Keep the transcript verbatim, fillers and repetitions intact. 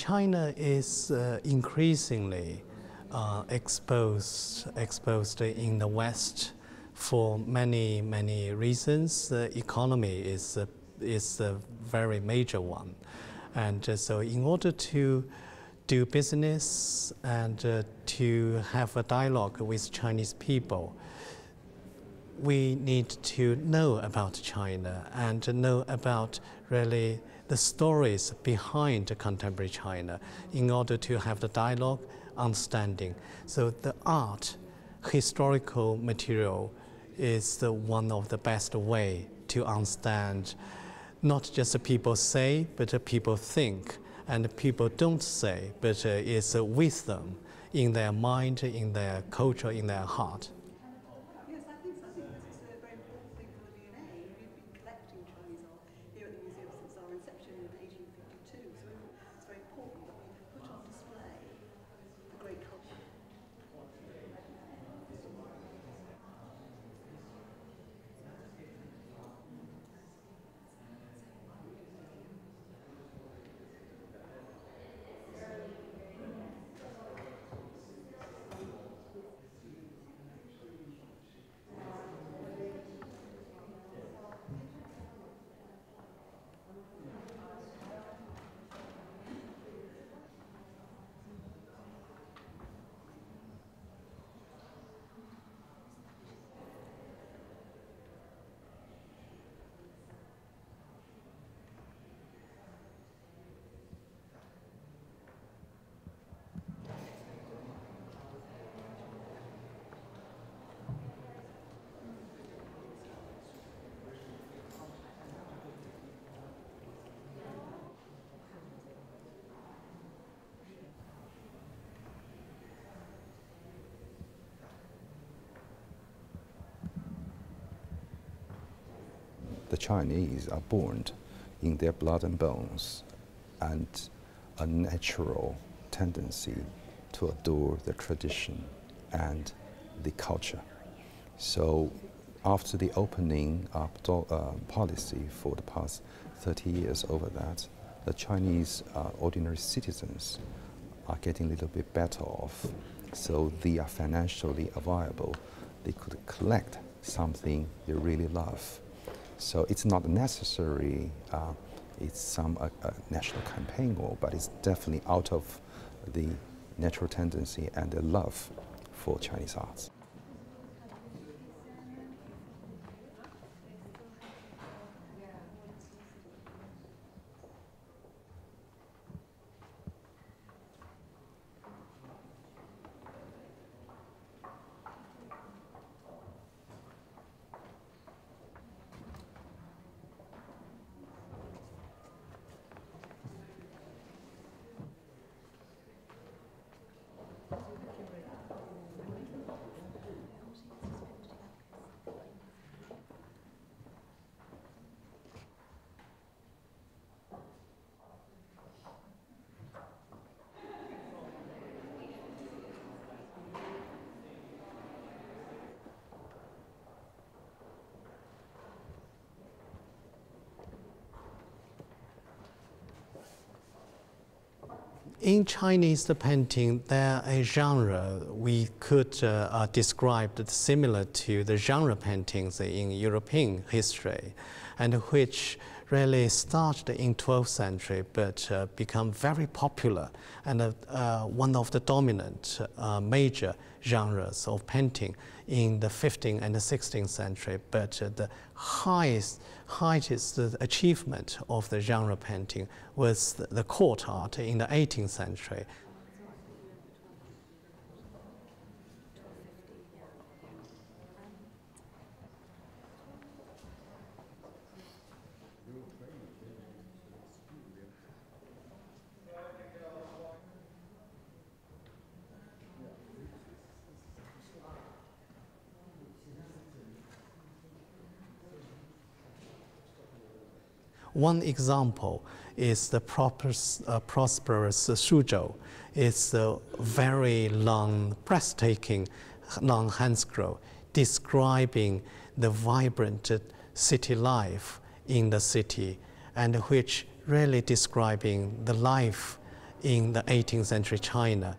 China is uh, increasingly uh, exposed, exposed in the West for many, many reasons. The economy is, uh, is a very major one. And uh, so in order to do business and uh, to have a dialogue with Chinese people, we need to know about China and to know about really the stories behind contemporary China in order to have the dialogue, understanding. So the art, historical material is the one of the best way to understand not just the people say, but the people think. And people don't say, but uh, it's uh, with them, in their mind, in their culture, in their heart. Yes, I think, I think that's a very important thing for the D N A. We've been collecting Chinese art here at the museum since our inception in eighteen fifty-two, so it's very important that we put on display the great culture. The Chinese are born in their blood and bones, and a natural tendency to adore the tradition and the culture. So after the opening up uh, policy for the past thirty years over that, the Chinese uh, ordinary citizens are getting a little bit better off. So they are financially viable. They could collect something they really love. So it's not necessary, uh, it's some uh, uh, national campaign goal, but it's definitely out of the natural tendency and the love for Chinese arts. In Chinese painting, there is a genre we could uh, uh, describe that's similar to the genre paintings in European history, and which really started in twelfth century, but uh, become very popular and uh, uh, one of the dominant uh, major genres of painting in the fifteenth and the sixteenth century. But uh, the highest, highest achievement of the genre painting was the, the court art in the eighteenth century. One example is the proper, uh, prosperous uh, Suzhou. It's a very long, breathtaking, long hand scroll describing the vibrant uh, city life in the city, and which really describing the life in the eighteenth century China.